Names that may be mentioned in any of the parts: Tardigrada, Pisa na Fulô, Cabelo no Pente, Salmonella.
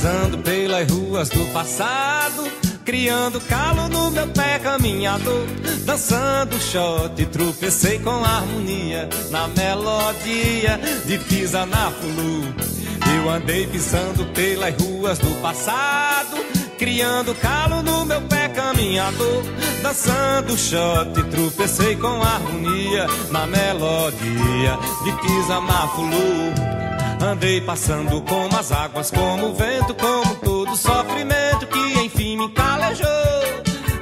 deslizando pelas ruas do passado, criando calo no meu pé caminhador. Dançando shot, tropecei com harmonia na melodia de Pisa na Fulô. Eu andei pisando pelas ruas do passado, criando calo no meu pé caminhador. Dançando shot, tropecei com harmonia na melodia de Pisa na Fulô. Andei passando como as águas, como o vento, como todo sofrimento que enfim me calejou.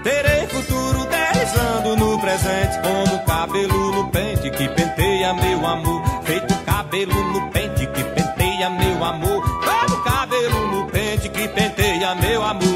Terei futuro deslizando no presente, como cabelo no pente que penteia meu amor. Feito cabelo no pente que penteia meu amor. Como cabelo no pente que penteia meu amor.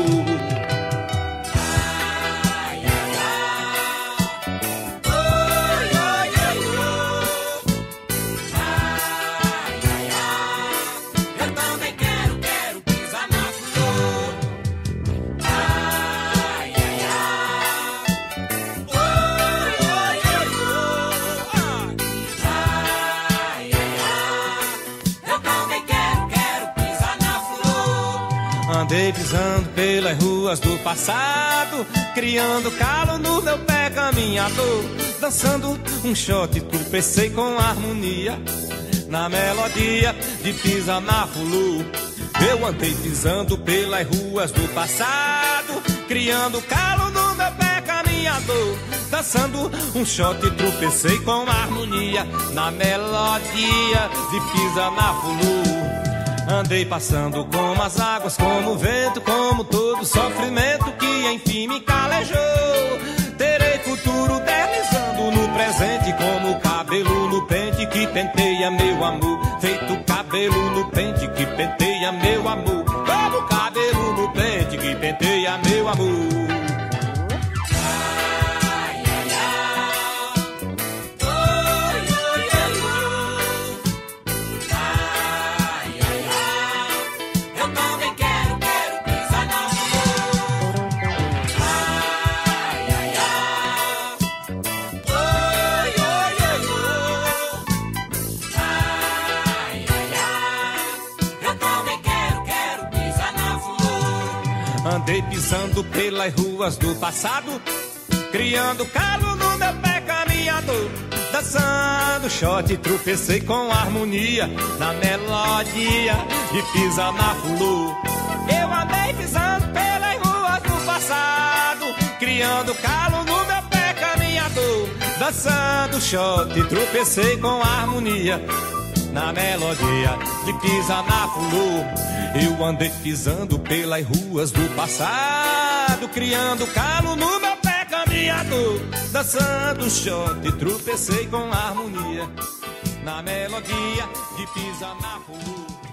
Andei pisando pelas ruas do passado, criando calo no meu pé caminhador. Dançando um shot, tropecei com harmonia na melodia de Pisa na Fulô. Eu andei pisando pelas ruas do passado, criando calo no meu pé caminhador. Dançando um shot, tropecei com harmonia na melodia de Pisa na Fulô. Andei passando como as águas, como o vento, como todo sofrimento que enfim me calejou. Terei futuro deslizando no presente, como cabelo no pente que penteia meu amor. Feito cabelo no pente que penteia meu amor. Como cabelo no pente que penteia meu amor. Andei pisando pelas ruas do passado, criando calo no meu pé caminhador. Dançando shot, tropecei com harmonia na melodia de Pisa na Fulô. Eu andei pisando pelas ruas do passado, criando calo no meu pé caminhador. Dançando shot, tropecei com harmonia na melodia de Pisa na Fulô. Eu andei pisando pelas ruas do passado, criando calo no meu pé caminhador. Dançando shot, tropecei com harmonia na melodia de Pisa na Fulô.